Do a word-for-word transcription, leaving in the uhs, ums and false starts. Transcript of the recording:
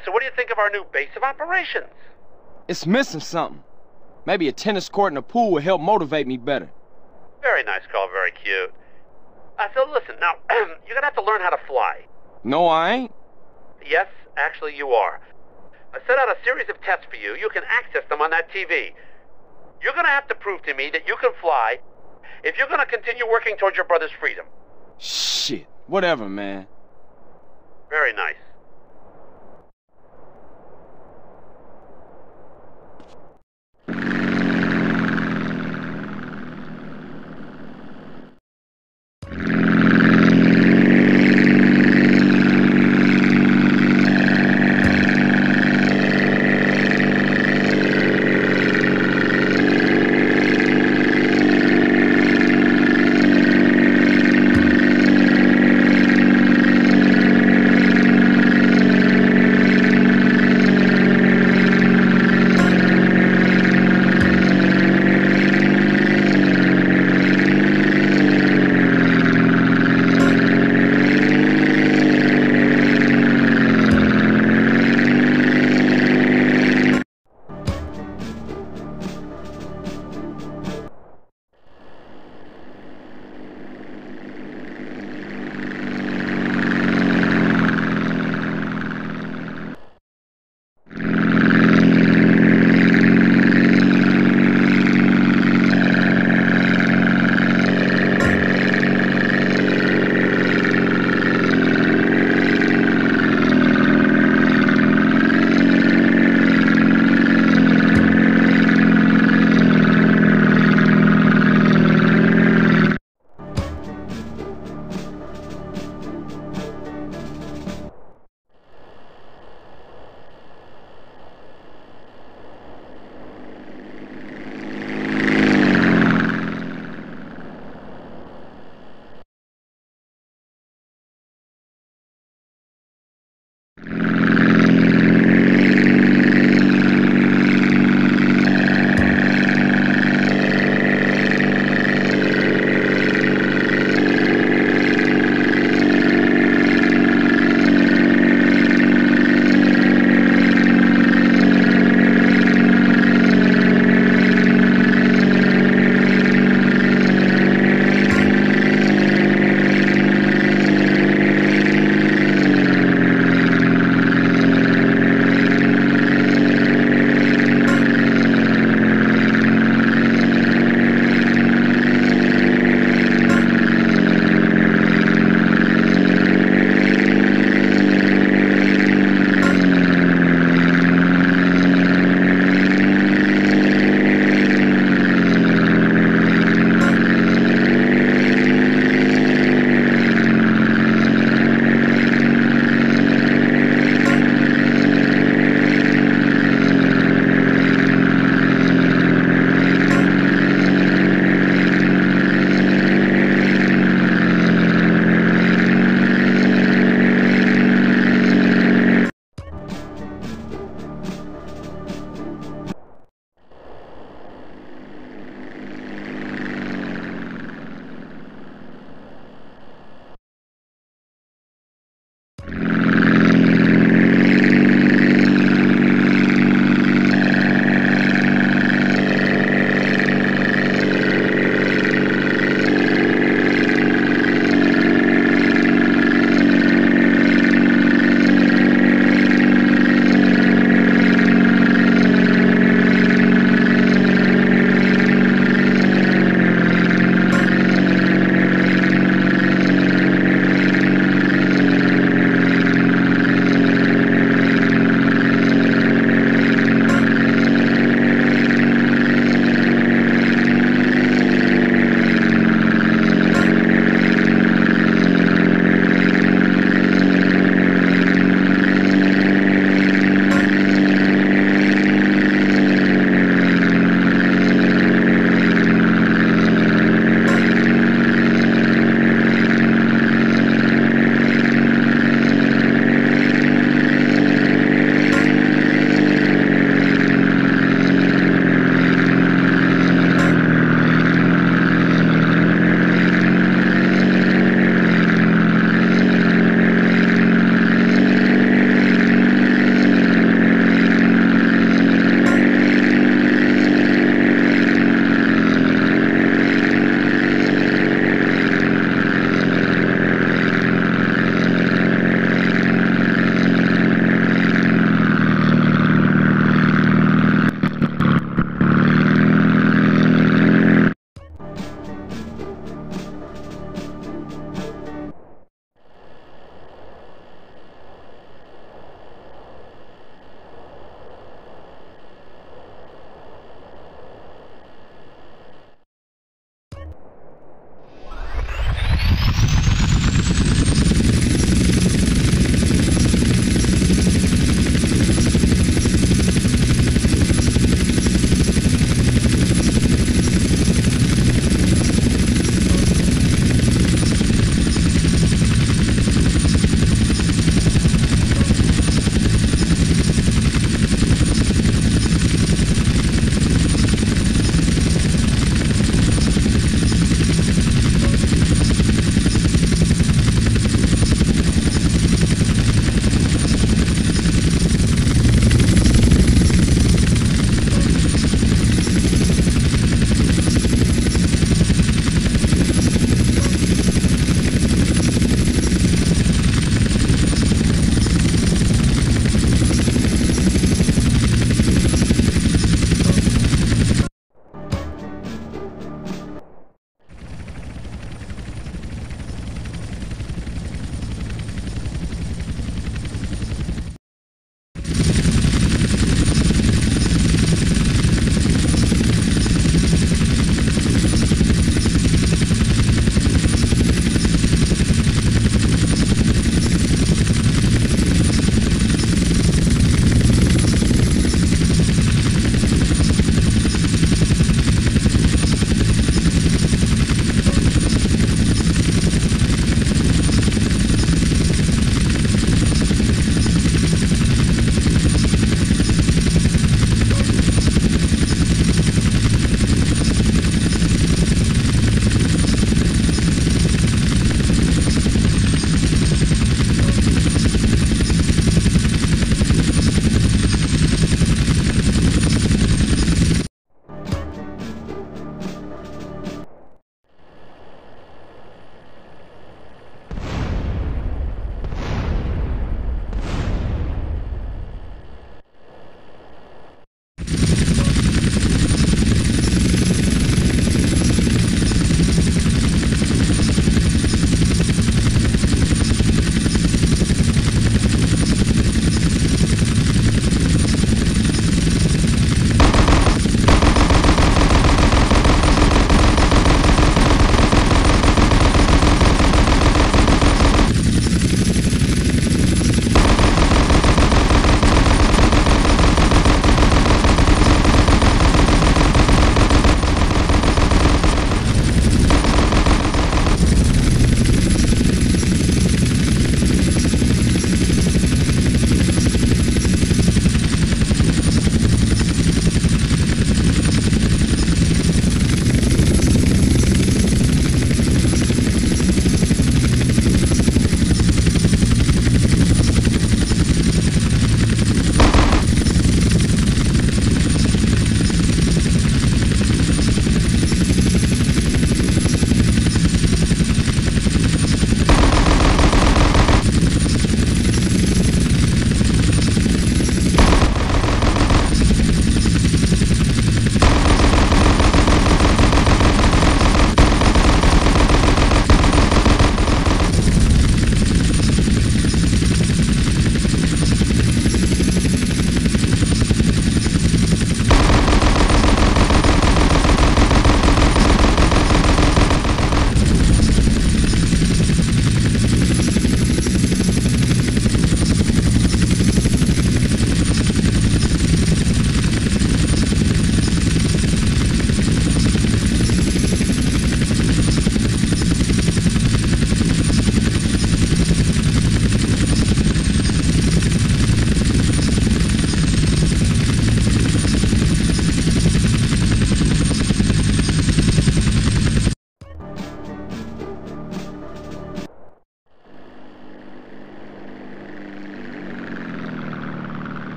Johnson, what do you think of our new base of operations? It's missing something. Maybe a tennis court and a pool would help motivate me better. Very nice, Carl. Very cute. Uh, so listen, now, you're gonna have to learn how to fly. No, I ain't. Yes, actually you are. I set out a series of tests for you. You can access them on that T V. You're gonna have to prove to me that you can fly if you're gonna continue working towards your brother's freedom. Shit. Whatever, man. Very nice.